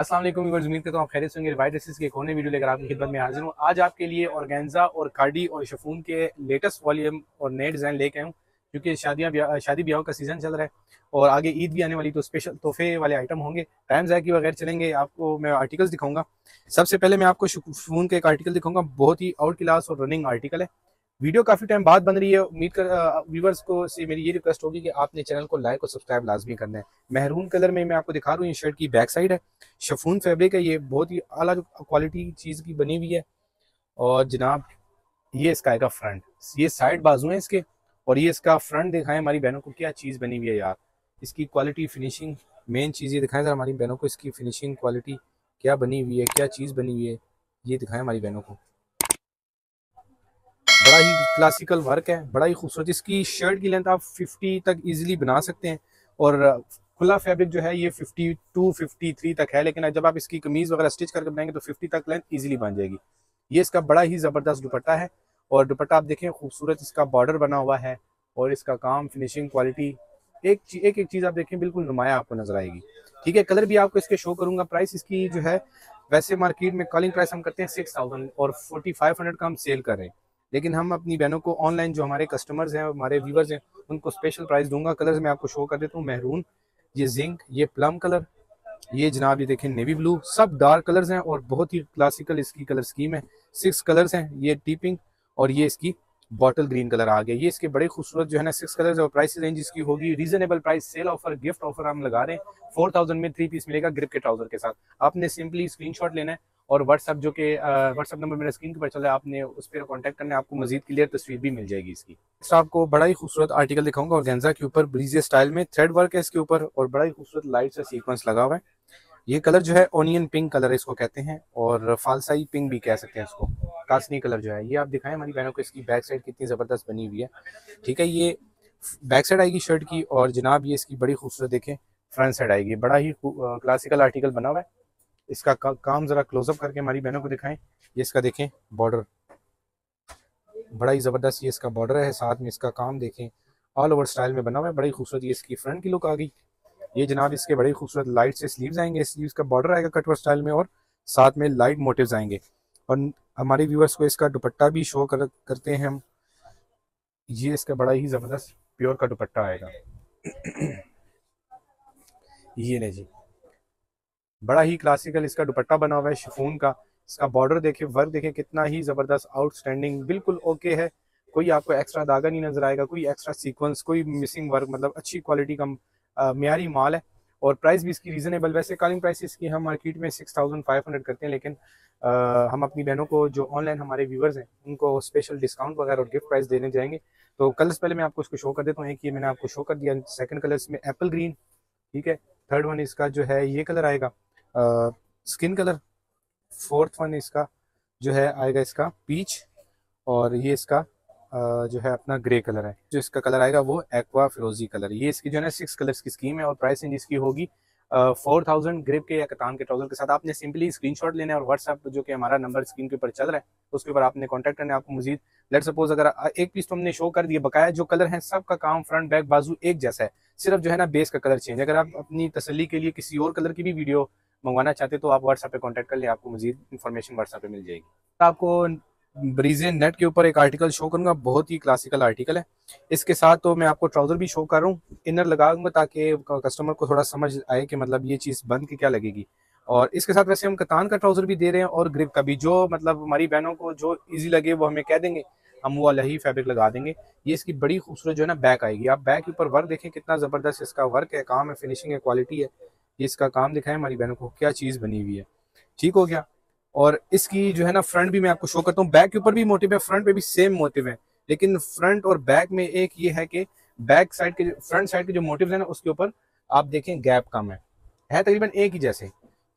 अस्सलाम वालेकुम व्यूअर्स, उम्मीद करता हूँ आप खैरियत से होंगे। रिवाइट ड्रेसेस के एक नए वीडियो लेकर आपकी खिदमत में हाजिर हूँ। आज आपके लिए ऑर्गेन्जा और कार्डी और शिफॉन के लेटेस्ट वॉल्यूम और नए डिज़ाइन लेके आया हूँ, क्योंकि शादी ब्याहों का सीज़न चल रहा है और आगे ईद भी आने वाली, तो स्पेशल तोहफे वाले आइटम होंगे। टाइम ज़ाया किए बगैर चलेंगे, आपको मैं आर्टिकल्स दिखाऊंगा। सबसे पहले मैं आपको शिफॉन का एक आर्टिकल दिखाऊंगा, बहुत ही आउट क्लास और रनिंग आर्टिकल है। वीडियो काफ़ी टाइम बाद बन रही है, उम्मीद कर व्यूवर्स को से मेरी ये रिक्वेस्ट होगी कि आपने चैनल को लाइक और सब्सक्राइब लाजमी करना है। महरून कलर में मैं आपको दिखा रहा हूँ, ये शर्ट की बैक साइड है, शिफॉन फैब्रिक है, ये बहुत ही अलग क्वालिटी चीज़ की बनी हुई है। और जनाब ये इसका आएगा फ्रंट, ये साइड बाजू है इसके, और ये इसका फ्रंट दिखाएं हमारी बहनों को, क्या चीज़ बनी हुई है यार। इसकी क्वालिटी फिनिशिंग मेन चीज़ ये दिखाएं सर हमारी बहनों को, इसकी फिनिशिंग क्वालिटी क्या बनी हुई है, क्या चीज़ बनी हुई है, ये दिखाएं हमारी बहनों को। बड़ा ही क्लासिकल वर्क है, बड़ा ही खूबसूरत। इसकी शर्ट की लेंथ आप 50 तक इजीली बना सकते हैं, और खुला फैब्रिक जो है ये 52, 53 तक है, लेकिन जब आप इसकी कमीज़ वगैरह स्टिच करके बनाएंगे तो 50 तक लेंथ इजीली बन जाएगी। ये इसका बड़ा ही ज़बरदस्त दुपट्टा है, और दुपट्टा आप देखें खूबसूरत इसका बॉर्डर बना हुआ है, और इसका काम फिनिशिंग क्वालिटी एक चीज़ आप देखें बिल्कुल नुमाया आपको नजर आएगी। ठीक है, कलर भी आपको इसके शो करूंगा। प्राइस इसकी जो है वैसे मार्केट में कॉलिंग प्राइस हम करते हैं 6000 और 4500 का हम सेल कर रहे हैं, लेकिन हम अपनी बहनों को ऑनलाइन जो हमारे कस्टमर्स हैं, हमारे व्यूवर्स हैं, उनको स्पेशल प्राइस दूंगा। कलर्स मैं आपको शो कर देता हूँ, मैरून, ये जिंक, ये प्लम कलर, ये जनाब ये देखें नेवी ब्लू, सब डार्क कलर्स हैं और बहुत ही क्लासिकल इसकी कलर स्कीम है। 6 कलर्स हैं, ये टीपिंग, और ये इसकी बॉटल ग्रीन कलर आ गया। ये इसके बड़े खूबसूरत जो है ना 6 कलर्स, और प्राइस रेंज इसकी होगी reasonable price. Sale offer, gift offer हम लगा रहे हैं, 4000 में 3 पीस मिलेगा ग्रिप के ट्राउजर के साथ। आपने सिंपली स्क्रीनशॉट लेना है और व्हाट्सअप जो कि व्हाट्सअप नंबर मेरा स्क्रीन के ऊपर चल रहा है, आपने उस पर कॉन्टैक्ट करना है, आपको मजीद क्लियर तस्वीर भी मिल जाएगी इसकी। नेक्स्ट आपको बड़ा ही खूबसूरत आर्टिकल दिखाऊंगा ऑर्गेन्जा के ऊपर, ब्रीजे स्टाइल में, थ्रेड वर्क है इसके ऊपर और बड़ा ही खूबसूरत लाइट सा सीक्वेंस लगा हुआ है। ये कलर जो है ऑनियन पिंक कलर इसको कहते हैं, और फालसाई पिंक भी कह सकते हैं इसको, कासनी कलर जो है। ये आप दिखाएं हमारी बहनों को, इसकी बैक साइड कितनी ज़बरदस्त बनी हुई है। ठीक है, ये बैक साइड आएगी शर्ट की, और जनाब ये इसकी बड़ी खूबसूरत देखें फ्रंट साइड आएगी। बड़ा ही क्लासिकल आर्टिकल बना हुआ है, इसका काम जरा क्लोजअप करके हमारी बहनों को दिखाएं। ये इसका देखें बॉर्डर, बड़ा ही ज़बरदस्त ये इसका बॉर्डर है, साथ में इसका काम देखें ऑल ओवर स्टाइल में बना हुआ है, बड़ी खूबसूरत ये इसकी फ्रंट की लुक आ गई। ये जनाब इसके बड़े खूबसूरत लाइट से स्लीव्स आएंगे, स्लीव्स का बॉर्डर आएगा कटवर स्टाइल में, और साथ में लाइट मोटिव्स आएंगे। और हमारे व्यूअर्स को इसका दुपट्टा भी शो करते हैं हम। ये इसका बड़ा ही ज़बरदस्त प्योर का दुपट्टा आएगा, ये ले जी, बड़ा ही क्लासिकल इसका दुपट्टा बना हुआ है शिफॉन का। इसका बॉर्डर देखें, वर्क देखें कितना ही ज़बरदस्त आउटस्टैंडिंग, बिल्कुल ओके है। कोई आपको एक्स्ट्रा धागा नहीं नजर आएगा, कोई एक्स्ट्रा सीक्वेंस, कोई मिसिंग वर्क, मतलब अच्छी क्वालिटी का म्यारी माल है। और प्राइस भी इसकी रीज़नेबल, वैसे कॉलिंग प्राइस इसकी हम मार्केट में 6500 करते हैं, लेकिन हम अपनी बहनों को जो ऑनलाइन हमारे व्यूवर्स हैं उनको स्पेशल डिस्काउंट वगैरह और गिफ्ट प्राइस देने जाएंगे। तो कलर्स पहले मैं आपको इसको शो कर देता हूँ, एक ये मैंने आपको शो कर दिया। सेकेंड कलर इसमें एप्पल ग्रीन, ठीक है। थर्ड वन इसका जो है ये कलर आएगा स्किन कलर। फोर्थ वन इसका जो है आएगा इसका पीच, और ये इसका जो है अपना ग्रे कलर है। जो इसका कलर आएगा वो एक्वा फिरोजी कलर। ये इसकी जो है ना 6 कलर्स की स्कीम है, और प्राइस रेंज इसकी होगी 4000 ग्रिप के या कतान के ट्राउजर के साथ। आपने सिंपली स्क्रीनशॉट लेना है और व्हाट्सअप जो कि हमारा नंबर स्क्रीन के ऊपर चल रहा है उसके ऊपर आपने कॉन्टैक्ट करना है। आपको मजीद लेट सपोज अगर एक पीस तो हमने शो कर दिया, बकाया जो कलर है सबका काम फ्रंट बैक बाजू एक जैसा है, सिर्फ जो है ना बेस का कलर चेंज। अगर आप अपनी तसल्ली के लिए किसी और कलर की भी वीडियो मंगवाना चाहते तो आप व्हाट्सएप पे कांटेक्ट कर ले, आपको मजीद इन्फॉर्मेशन व्हाट्सएप पे मिल जाएगी। आपको ब्रीजे नेट के ऊपर एक आर्टिकल शो करूंगा, बहुत ही क्लासिकल आर्टिकल है। इसके साथ तो मैं आपको ट्राउजर भी शो कर रहा हूँ, इनर लगाऊंगा ताकि कस्टमर को थोड़ा समझ आए कि मतलब ये चीज़ बन के क्या लगेगी। और इसके साथ वैसे हम कतान का ट्राउजर भी दे रहे हैं और ग्रिप का भी, जो मतलब हमारी बहनों को जो ईजी लगे वो हमें कह देंगे, हम वो अलग ही फैब्रिक लगा देंगे। ये इसकी बड़ी खूबसूरत जो है ना बैक आएगी। आप बैक के ऊपर वर्क देखें कितना ज़बरदस्त इसका वर्क है, काम है, फिनिशिंग है, क्वालिटी है। इसका काम दिखाएं हमारी बहनों को, क्या चीज़ बनी हुई है। ठीक हो गया, और इसकी जो है ना फ्रंट भी मैं आपको शो करता हूँ। बैक के ऊपर भी मोटिव है, फ्रंट पे भी सेम मोटिव है, लेकिन फ्रंट और बैक में एक ये है कि बैक साइड के फ्रंट साइड के जो मोटिव है ना उसके ऊपर आप देखें गैप कम है तकरीबन एक ही जैसे।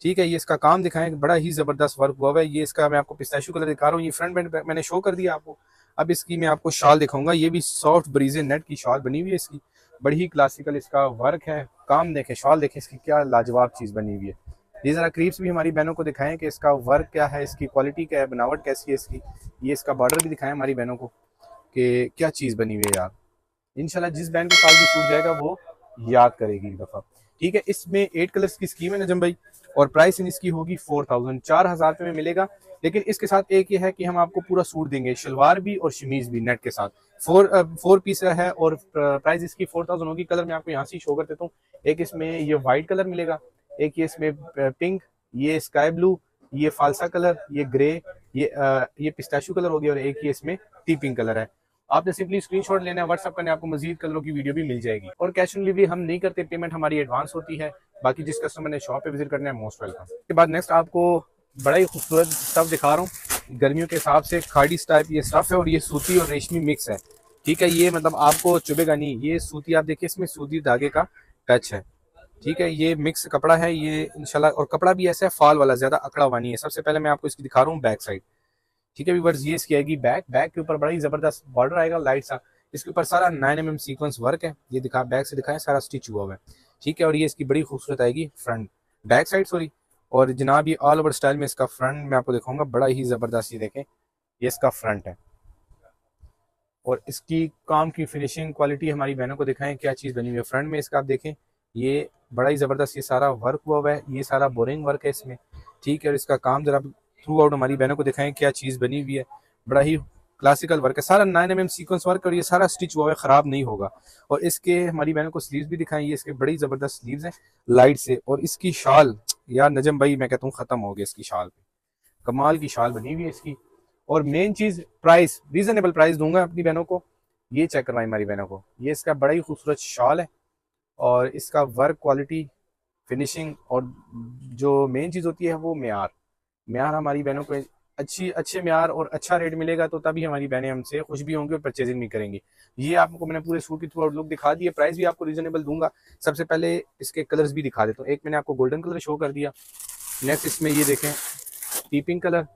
ठीक है, ये इसका काम दिखाएं, बड़ा ही ज़बरदस्त वर्क हुआ है। ये इसका मैं आपको पिस्ताशियो कलर दिखा रहा हूँ, ये फ्रंट बैक मैंने शो कर दिया आपको। अब इसकी मैं आपको शॉल दिखाऊंगा, ये भी सॉफ्ट ब्रीजे नेट की शॉल बनी हुई है इसकी, बड़ी ही क्लासिकल इसका वर्क है। काम देखें, शॉल देखें, इसकी क्या लाजवाब चीज़ बनी हुई है। ये ज़रा क्रीप्स भी हमारी बहनों को दिखाएं कि इसका वर्क क्या है, इसकी क्वालिटी क्या है, बनावट कैसी है इसकी। ये इसका बॉर्डर भी दिखाएं हमारी बहनों को कि क्या चीज़ बनी हुई है यार। इंशाल्लाह जिस बहन के पास भी सूट जाएगा वो याद करेगी एक दफ़ा। ठीक है, इसमें 8 कलर्स की स्कीम है नजम भाई, और प्राइसिंग इसकी होगी 4000, 4000 में मिलेगा। लेकिन इसके साथ एक ये है कि हम आपको पूरा सूट देंगे, शलवार भी और शमीज भी नेट के साथ। फोर पीस है और प्राइस इसकी 4000 होगी। कलर में आपको यहाँ से शो कर देता हूँ, एक इसमें ये वाइट कलर मिलेगा, एक ये इसमें पिंक, ये स्काई ब्लू, ये फालसा कलर, ये ग्रे, ये पिस्ताशू कलर हो गया और एक ये इसमें टी पिंक कलर है। आपने सिंपली स्क्रीनशॉट लेना है, व्हाट्सएप करना है, आपको मजीद कलरों की वीडियो भी मिल जाएगी। और कैश ऑन डिलीवरी हम नहीं करते, पेमेंट हमारी एडवांस होती है। बाकी जिस कस्टमर ने शॉप पे विजिट करना है मोस्ट वेलकम। इसके बाद नेक्स्ट आपको बड़ा ही खूबसूरत स्टफ दिखा रहा हूँ, गर्मियों के हिसाब से खाड़ी टाइप ये स्टफ है और ये सूती और रेशमी मिक्स है, ठीक है। ये मतलब आपको चुभेगा नहीं, ये सूती, आप देखिए इसमें सूती धागे का टच है, ठीक है। ये मिक्स कपड़ा है ये इंशाल्लाह, और कपड़ा भी ऐसा है फाल वाला, ज्यादा अकड़ा हुआ नहीं है। सबसे पहले मैं आपको इसकी दिखा रहा हूँ बैक साइड, ठीक है व्यूअर्स। ये इसकी आएगी बैक, बैक के ऊपर बड़ा ही जबरदस्त बॉर्डर आएगा लाइट सा, इसके ऊपर सारा 9mm सीक्वेंस वर्क है। ये दिखा बैक से दिखाया, सारा स्टिच हुआ हुआ है, ठीक है। और ये इसकी बड़ी खूबसूरत आएगी फ्रंट, बैक साइड सॉरी। और जनाब ये ऑल ओवर स्टाइल में इसका फ्रंट मैं आपको दिखाऊंगा, बड़ा ही जबरदस्त। ये देखें ये इसका फ्रंट है और इसकी काम की फिनिशिंग क्वालिटी हमारी बहनों को दिखाएं क्या चीज़ बनी हुई है। फ्रंट में इसका आप देखें ये बड़ा ही ज़बरदस्त, ये सारा वर्क हुआ हुआ है, ये सारा बोरिंग वर्क है इसमें, ठीक है। और इसका काम जरा थ्रू आउट हमारी बहनों को दिखाएं क्या चीज़ बनी हुई है, बड़ा ही क्लासिकल वर्क है, सारा 9mm सीक्वेंस वर्क और ये सारा स्टिच हुआ है, ख़राब नहीं होगा। और इसके हमारी बहनों को स्लीव्स भी दिखाएं, ये इसके बड़ी ज़बरदस्त स्लीव्स हैं लाइट से। और इसकी शाल यार नजम भाई मैं कहता हूँ ख़त्म हो गया, इसकी शाल पे कमाल की शाल बनी हुई है इसकी। और मेन चीज़ प्राइस, रीज़नेबल प्राइस दूंगा अपनी बहनों को। ये चेक करवाएं हमारी बहनों को, ये इसका बड़ा ही खूबसूरत शाल है और इसका वर्क क्वालिटी फिनिशिंग और जो मेन चीज़ होती है वो म्यार, म्यार हमारी बहनों को अच्छे म्यार और अच्छा रेट मिलेगा तो तभी हमारी बहनें हमसे खुश भी होंगी और परचेजिंग भी करेंगी। ये आपको मैंने पूरे सूट की थ्रू आउट लुक दिखा दी है, प्राइस भी आपको रीजनेबल दूंगा। सबसे पहले इसके कलर्स भी दिखा देता हूँ, एक मैंने आपको गोल्डन कलर शो कर दिया। नेक्स्ट इसमें ये देखें टी पिंक कलर,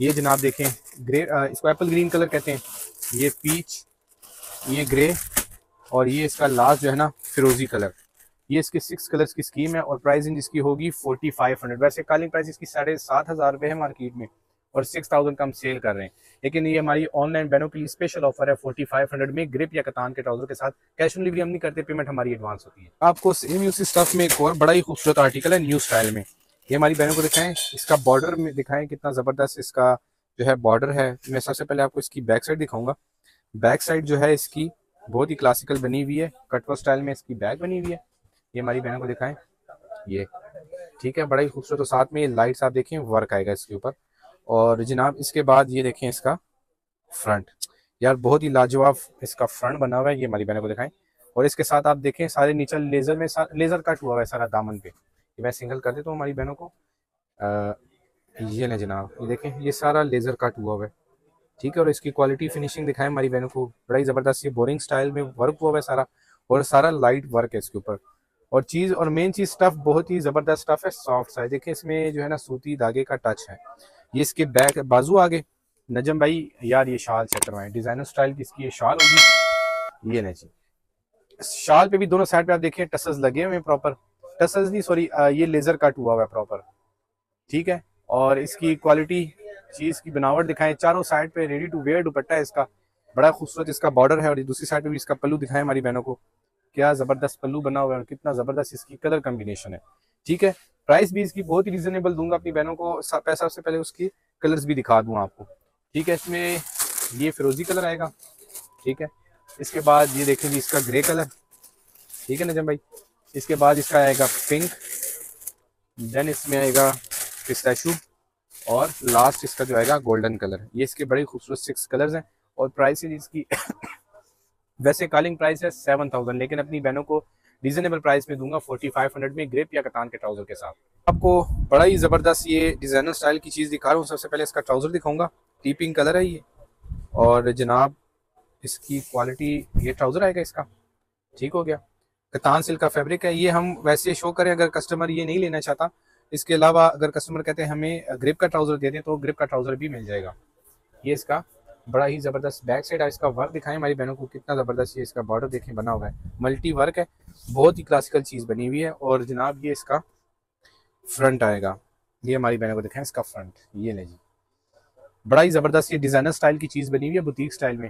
ये जनाब देखें ग्रे, इसको एप्पल ग्रीन कलर कहते हैं, ये पीच, ये ग्रे और ये इसका लास्ट जो है ना फिरोजी कलर। ये इसके 6 कलर्स की स्कीम है और प्राइसिंग इसकी होगी 4500। वैसे कालिंग प्राइस इसकी 7500 रुपये है मार्केट में और 6000 का हम सेल कर रहे हैं, लेकिन ये हमारी ऑनलाइन बहनों के लिए स्पेशल ऑफर है 4500 में ग्रिप या कतान के ट्राउजर के साथ। कैश ऑन डिलीवरी हम नहीं करते, पेमेंट हमारी एडवांस होती है। आपको सेम यूसी स्टफ में एक और बड़ा ही खूबसूरत आर्टिकल है न्यू स्टाइल में, ये हमारी बहनों को दिखाएं, इसका बॉर्डर में दिखाएं कितना ज़बरदस्त इसका जो है बॉर्डर है। मैं सबसे पहले आपको इसकी बैक साइड दिखाऊंगा, बैक साइड जो है इसकी बहुत ही क्लासिकल बनी हुई है, कटवा स्टाइल में इसकी बैग बनी हुई है। ये हमारी बहनों को दिखाएं ये, ठीक है बड़ा ही खूबसूरत। तो साथ में ये लाइट्स आप देखें वर्क आएगा इसके ऊपर। और जनाब इसके बाद ये देखें इसका फ्रंट, यार बहुत ही लाजवाब इसका फ्रंट बना हुआ है, ये हमारी बहनों को दिखाएं। और इसके साथ आप देखें सारे नीचे लेजर में लेजर कट हुआ है सारा दामन पे, मैं सिंगल कर देता हूँ हमारी बहनों को। ये ना जनाब ये देखें ये सारा लेजर कट हुआ है, ठीक है। और इसकी क्वालिटी फिनिशिंग दिखाएं हमारी बहनों को, बड़ा ही ज़बरदस्त ये बोरिंग स्टाइल में वर्क हुआ है सारा और सारा लाइट वर्क है इसके ऊपर। और चीज़ और मेन चीज़ स्टफ़ बहुत ही ज़बरदस्त स्टफ़ है, सॉफ्ट सा है, देखिए इसमें जो है ना सूती धागे का टच है। ये इसके बैक बाजू आगे नजम भाई यार ये शाल चेक करवाएं, डिज़ाइनर स्टाइल की इसकी ये शाल होगी। ये ना जी शाल पे भी दोनों साइड पर आप देखिए टसल्स लगे हुए हैं प्रॉपर, टसल्स नहीं सॉरी ये लेज़र कट हुआ हुआ है प्रॉपर, ठीक है। और इसकी क्वालिटी चीज़ की बनावट दिखाएं, चारों साइड पे रेडी टू वेयर दुपट्टा है इसका, बड़ा खूबसूरत इसका बॉर्डर है। और दूसरी साइड पे भी इसका पल्लू दिखाएं हमारी बहनों को, क्या ज़बरदस्त पल्लू बना हुआ है और कितना ज़बरदस्त इसकी कलर कम्बिनेशन है, ठीक है। प्राइस भी इसकी बहुत ही रीजनेबल दूंगा अपनी बहनों को। सबसे पहले उसकी कलर्स भी दिखा दूँ आपको, ठीक है। इसमें ये फिरोजी कलर आएगा, ठीक है। इसके बाद ये देखेंगे इसका ग्रे कलर, ठीक है नजम भाई। इसके बाद इसका आएगा पिंक, देन इसमें आएगा पिस्ताशू और लास्ट इसका जो आएगा गोल्डन कलर। ये इसके बड़े खूबसूरत 6 कलर्स हैं और प्राइस इसकी वैसे कॉलिंग प्राइस है 7000, लेकिन अपनी बहनों को रीजनेबल प्राइस में दूंगा 4500 में ग्रिप या कतान के ट्राउजर के साथ। आपको बड़ा ही ज़बरदस्त ये डिज़ाइनर स्टाइल की चीज़ दिखा रहा हूँ। सबसे पहले इसका ट्राउज़र दिखाऊँगा, टी पिंक कलर है ये और जनाब इसकी क्वालिटी ये ट्राउज़र आएगा इसका, ठीक हो गया। कतान सिल्क का फैब्रिक है, ये हम वैसे शो करें अगर कस्टमर ये नहीं लेना चाहता। इसके अलावा अगर कस्टमर कहते हैं हमें ग्रिप का ट्राउज़र दे दें तो ग्रिप का ट्राउज़र भी मिल जाएगा। ये इसका बड़ा ही ज़बरदस्त बैक साइड है, इसका वर्क दिखाएं हमारी बहनों को, कितना ज़बरदस्त ये इसका बॉर्डर देखें बना हुआ है, मल्टी वर्क है, बहुत ही क्लासिकल चीज़ बनी हुई है। और जनाब ये इसका फ्रंट आएगा, ये हमारी बहनों को दिखाएं इसका फ्रंट। ये नहीं जी बड़ा ही ज़बरदस्त ये डिज़ाइनर स्टाइल की चीज़ बनी हुई है बुटीक स्टाइल में।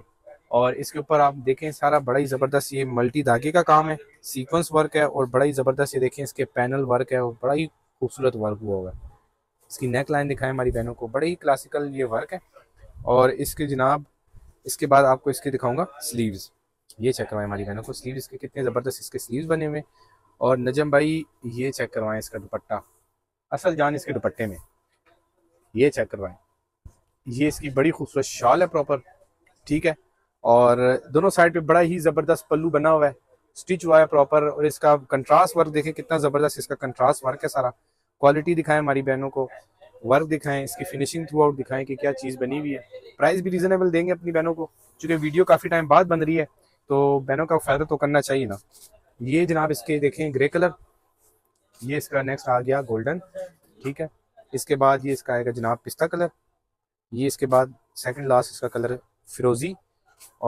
और इसके ऊपर आप देखें सारा बड़ा ही ज़बरदस्त ये मल्टी धागे का काम है, सीक्वेंस वर्क है और बड़ा ही ज़बरदस्त ये देखें इसके पैनल वर्क है और बड़ा ही खूबसूरत वर्क हुआ होगा। इसकी नेक लाइन दिखाएं हमारी बहनों को, बड़े ही क्लासिकल ये वर्क है। और इसके जनाब इसके बाद आपको इसके दिखाऊंगा स्लीव्स, ये चेक करवाएं हमारी बहनों को स्लीव्स इसके कितने ज़बरदस्त इसके स्लीव्स बने हुए। और नजम भाई ये चेक करवाएं इसका दुपट्टा, असल जान इसके दुपट्टे में, ये चेक करवाएं। ये इसकी बड़ी खूबसूरत शॉल है प्रॉपर, ठीक है। और दोनों साइड पे बड़ा ही ज़बरदस्त पल्लू बना हुआ है, स्टिच हुआ है प्रॉपर। और इसका कंट्रास्ट वर्क देखें कितना ज़बरदस्त इसका कंट्रास्ट वर्क है सारा। क्वालिटी दिखाएं हमारी बहनों को, वर्क दिखाएं, इसकी फिनिशिंग थ्रू आउट दिखाएं कि क्या चीज़ बनी हुई है। प्राइस भी रीज़नेबल देंगे अपनी बहनों को, चूँकि वीडियो काफ़ी टाइम बाद बन रही है तो बहनों का फ़ायदा तो करना चाहिए ना। ये जनाब इसके देखें ग्रे कलर, ये इसका नेक्स्ट आ गया गोल्डन, ठीक है। इसके बाद ये इसका आएगा जनाब पिस्ता कलर, ये इसके बाद सेकंड लास्ट इसका कलर फिरोजी,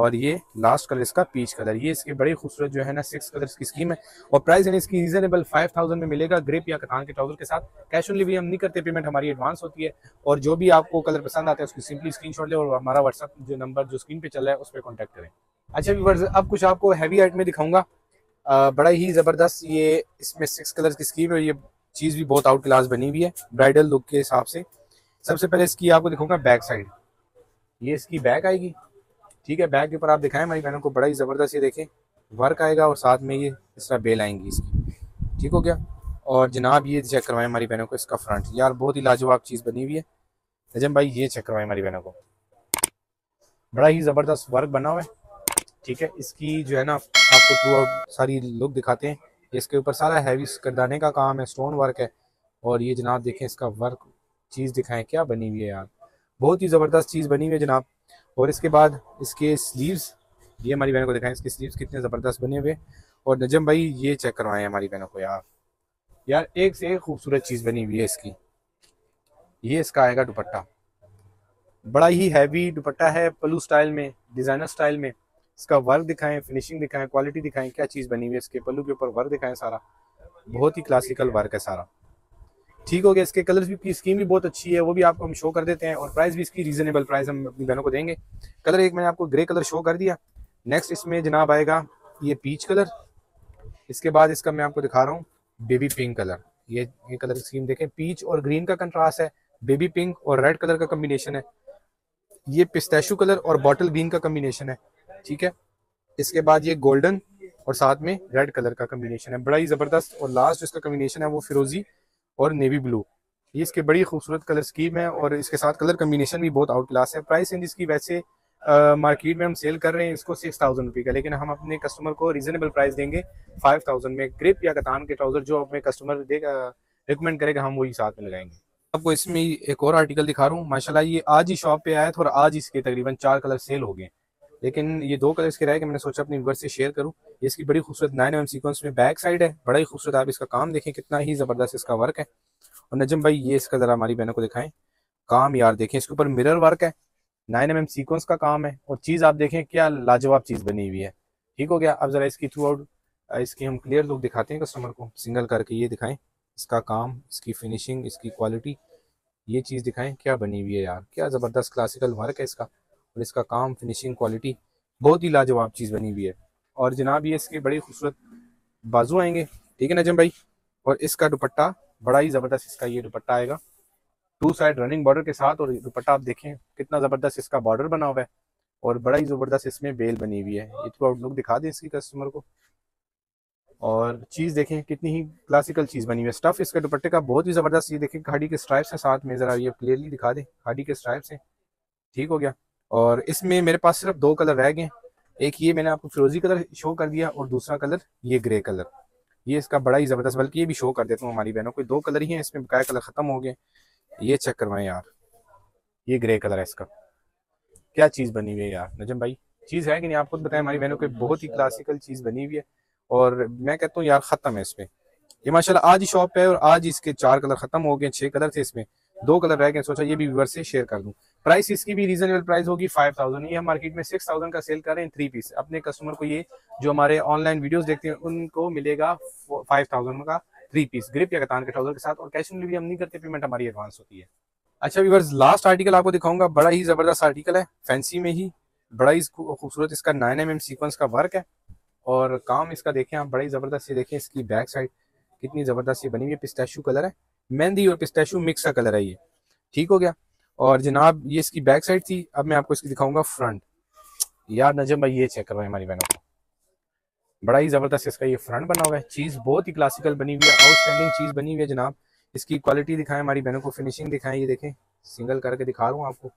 और ये लास्ट कलर इसका पीच कलर। ये इसके बड़े खूबसूरत जो है ना 6 कलर्स की स्कीम है। और प्राइस यानी इसकी रीजनेबल 5000 में मिलेगा, ग्रेप या कतान के ट्राउजर के साथ। कैश ऑन डिलीवरी हम नहीं करते, पेमेंट हमारी एडवांस होती है। और जो भी आपको कलर पसंद आता है उसकी सिंपली स्क्रीनशॉट ले और हमारा व्हाट्सअप जो नंबर जो स्क्रीन पर चल रहा है उस पर कॉन्टैक्ट करें। अच्छा व्यूअर्स, अब कुछ आपको हैवी आइट में दिखाऊंगा, बड़ा ही ज़बरदस्त। ये इसमें 6 कलर्स की स्कीम है, ये चीज़ भी बहुत आउट क्लास बनी हुई है ब्राइडल लुक के हिसाब से। सबसे पहले इसकी आपको दिखाऊंगा बैक साइड, ये इसकी बैक आएगी, ठीक है। बैक के ऊपर आप दिखाएं हमारी बहनों को, बड़ा ही ज़बरदस्त ये देखें वर्क आएगा और साथ में ये इस तरह बेल आएंगी इसकी, ठीक हो गया। और जनाब ये चेक करवाएं हमारी बहनों को इसका फ्रंट, यार बहुत ही लाजवाब चीज़ बनी हुई है। नजम भाई ये चेक करवाएं हमारी बहनों को, बड़ा ही ज़बरदस्त वर्क बना हुआ है, ठीक है। इसकी जो है ना आपको थ्रू आउट सारी लुक दिखाते हैं। इसके ऊपर सारा हैवी करदाने का काम है, स्टोन वर्क है। और ये जनाब देखें इसका वर्क, चीज़ दिखाएं क्या बनी हुई है यार, बहुत ही ज़बरदस्त चीज़ बनी हुई है जनाब। और इसके बाद इसके स्लीव्स, ये हमारी बहनों को दिखाएं इसके स्लीव्स कितने ज़बरदस्त बने हुए। और नजम भाई ये चेक करवाएं हमारी बहनों को, यार एक से एक खूबसूरत चीज़ बनी हुई है इसकी। ये इसका आएगा दुपट्टा, बड़ा ही हैवी दुपट्टा है, पल्लू स्टाइल में, डिज़ाइनर स्टाइल में। इसका वर्क दिखाएं, फिनिशिंग दिखाएं, क्वालिटी दिखाएं क्या चीज़ बनी हुई है। इसके पल्लू के ऊपर वर्क दिखाएं सारा, बहुत ही क्लासिकल वर्क है सारा, ठीक हो गया। इसके कलर्स भी की स्कीम भी बहुत अच्छी है, वो भी आपको हम शो कर देते हैं। और प्राइस भी इसकी रीजनेबल प्राइस हम अपनी बहनों को देंगे। कलर एक मैंने आपको ग्रे कलर शो कर दिया, नेक्स्ट इसमें जनाब आएगा ये पीच कलर। इसके बाद इसका मैं आपको दिखा रहा हूँ बेबी पिंक कलर, ये कलर स्कीम देखें, पीच और ग्रीन का कंट्रास्ट है, बेबी पिंक और रेड कलर का कम्बिनेशन है। ये पिस्ताशू कलर और बॉटल ग्रीन का कम्बिनेशन है, ठीक है। इसके बाद ये गोल्डन और साथ में रेड कलर का कम्बिनेशन है, बड़ा ही ज़बरदस्त। और लास्ट इसका कम्बिनेशन है वो फिरोजी और नेवी ब्लू, ये इसके बड़ी खूबसूरत कलर स्कीम है। और इसके साथ कलर कम्बिनेशन भी बहुत आउट क्लास है। प्राइस रेंज इसकी वैसे मार्केट में हम सेल कर रहे हैं इसको 6000 रुपये का, लेकिन हम अपने कस्टमर को रीजनेबल प्राइस देंगे 5000 में। ग्रिप या कतान के ट्राउज़र जो अपने कस्टमर रिकमेंड करेगा हम वही साथ में लगाएंगे। आपको इसमें एक और आर्टिकल दिखा रहा हूँ, माशाल्लाह ये आज ही शॉप पर आया था और आज इसके तकरीबन 4 कलर सेल हो गए, लेकिन ये 2 कलर इसके रह गए, मैंने सोचा अपने व्यूअर्स से शेयर करूं। ये इसकी बड़ी खूबसूरत 9mm सीक्वेंस में बैक साइड है, बड़ा ही खूबसूरत। आप इसका काम देखें कितना ही ज़बरदस्त इसका वर्क है। और नजम भाई ये इसका ज़रा हमारी बहनों को दिखाएं काम, यार देखें इसके ऊपर मिरर वर्क है, 9mm सीक्वेंस का काम है। और चीज़ आप देखें क्या लाजवाब चीज़ बनी हुई है, ठीक हो गया। अब ज़रा इसकी थ्रू आउट इसकी हम क्लियर लुक दिखाते हैं कस्टमर को, सिंगल करके ये दिखाएँ इसका काम, इसकी फिनिशिंग, इसकी क्वालिटी, ये चीज़ दिखाएँ क्या बनी हुई है यार, क्या ज़बरदस्त क्लासिकल वर्क है इसका। और इसका काम, फिनिशिंग, क्वालिटी बहुत ही लाजवाब चीज़ बनी हुई है। और जनाब ये इसके बड़े खूबसूरत बाजू आएंगे, ठीक है नजम भाई। और इसका दुपट्टा बड़ा ही ज़बरदस्त इसका ये दुपट्टा आएगा 2 साइड रनिंग बॉर्डर के साथ। और दुपट्टा आप देखें कितना ज़बरदस्त इसका बॉर्डर बना हुआ है और बड़ा ही ज़बरदस्त इसमें बेल बनी हुई है। ये थोड़ा लुक दिखा दें इसकी कस्टमर को। और चीज़ देखें कितनी ही क्लासिकल चीज़ बनी हुई है। स्टफ़ इसके दुपट्टे का बहुत ही ज़बरदस्त, ये देखें खाड़ी के स्ट्राइप्स हैं साथ में, ज़रा ये क्लियरली दिखा दें खाड़ी के स्ट्राइप्स हैं, ठीक हो गया। और इसमें मेरे पास सिर्फ 2 कलर रह गए, एक ये मैंने आपको फिरोजी कलर शो कर दिया और दूसरा कलर ये ग्रे कलर, ये इसका बड़ा ही ज़बरदस्त, बल्कि ये भी शो कर देता हूँ हमारी बहनों को। 2 कलर ही हैं इसमें, बकाया कलर ख़त्म हो गए। ये चेक करवाएं यार, ये ग्रे कलर है इसका, क्या चीज़ बनी हुई है यार नजम भाई, चीज़ है कि नहीं आप खुद बताएं हमारी बहनों को। बहुत ही क्लासिकल चीज़ बनी हुई है और मैं कहता हूँ यार ख़त्म है इस पर। ये माशाल्लाह आज ही शॉप पे है और आज इसके 4 कलर ख़त्म हो गए, 6 कलर थे इसमें, 2 कलर रह गए, सोचा ये भी व्यूअर्स से शेयर कर दूँ। प्राइस इसकी भी रीजनेबल प्राइस होगी 5000। ये हम मार्केट में 6000 का सेल कर रहे हैं 3 पीस। अपने कस्टमर को ये जो हमारे ऑनलाइन वीडियोस देखते हैं उनको मिलेगा 5000 का 3 पीस ग्रिप या कतान के ट्राउजर के साथ। और कैश ऑन डिलीवरी हम नहीं करते, पेमेंट हमारी एडवांस होती है। अच्छा व्यूअर्स, लास्ट आर्टिकल आपको दिखाऊंगा, बड़ा ही ज़बरदस्त आर्टिकल है, फैंसी में ही बड़ा ही खूबसूरत इसका 9mm सीक्वेंस का वर्क है। और काम इसका देखें आप, बड़ा ही ज़बरदस्त ये देखें इसकी बैक साइड कितनी ज़बरदस्त ये बनी हुई है, पिस्ताशू कलर है। मेहंदी और पिस्ताशियो मिक्स का कलर है ये, ठीक हो गया। और जनाब ये इसकी बैक साइड थी, अब मैं आपको इसकी दिखाऊंगा फ्रंट। यार नजम भाई ये चेक करवाएं हमारी बहनों को, बड़ा ही ज़बरदस्त इसका ये फ्रंट बना हुआ है। चीज़ बहुत ही क्लासिकल बनी हुई है, आउटस्टैंडिंग चीज़ बनी हुई है जनाब। इसकी क्वालिटी दिखाएं हमारी बहनों को, फिनिशिंग दिखाएं। ये देखें, सिंगल करके दिखा रहा हूँ आपको,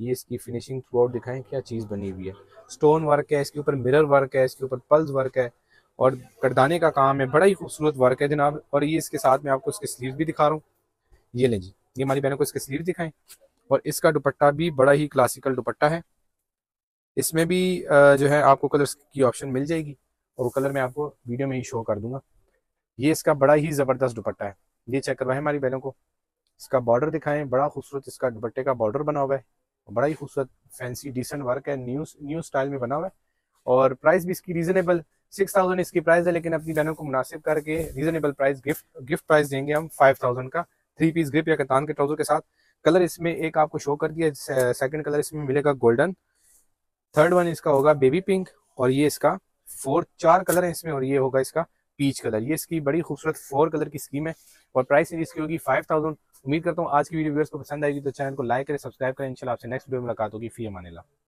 ये इसकी फिनिशिंग थ्रू आउट दिखाएं क्या चीज़ बनी हुई है। स्टोन वर्क है इसके ऊपर, मिरर वर्क है इसके ऊपर, पल्स वर्क है और करदाने का काम है। बड़ा ही खूबसूरत वर्क है जनाब। और ये इसके साथ में आपको इसके स्लीव भी दिखा रहा हूँ। ये लें जी, ये हमारी बहनों को इसके स्लीव दिखाएं। और इसका दुपट्टा भी बड़ा ही क्लासिकल दुपट्टा है। इसमें भी जो है आपको कलर्स की ऑप्शन मिल जाएगी और वो कलर मैं आपको वीडियो में ही शो कर दूंगा। ये इसका बड़ा ही ज़बरदस्त दुपट्टा है, ये चेक करवाएं हमारी बहनों को। इसका बॉर्डर दिखाएं, बड़ा खूबसूरत इसका दुपट्टे का बॉर्डर बना हुआ है, बड़ा ही खूबसूरत फैंसी डिसेंट वर्क है, न्यू स्टाइल में बना हुआ है। और प्राइस भी इसकी रीज़नेबल 6000 इसकी प्राइस है, लेकिन अपनी बहनों को मुनासिब करके रीज़नेबल प्राइस गिफ्ट प्राइस देंगे हम 5000 का 3 पीस ग्रिप या कतान के ट्राउजर के साथ। कलर इसमें एक आपको शो कर दिया, सेकेंड कलर इसमें मिलेगा गोल्डन, थर्ड वन इसका होगा बेबी पिंक और ये इसका 4 कलर है इसमें और ये होगा इसका पीच कलर। ये इसकी बड़ी खूबसूरत 4 कलर की स्कीम है और प्राइस इसकी होगी 5000। उम्मीद करता हूँ आज की वीडियो व्यूअर्स को पसंद आएगी, तो चैनल को लाइक करें, सब्सक्राइब करें। इंशाल्लाह आपसे नेक्स्ट वीडियो में मुलाकात होगी। फी अमान अल्लाह।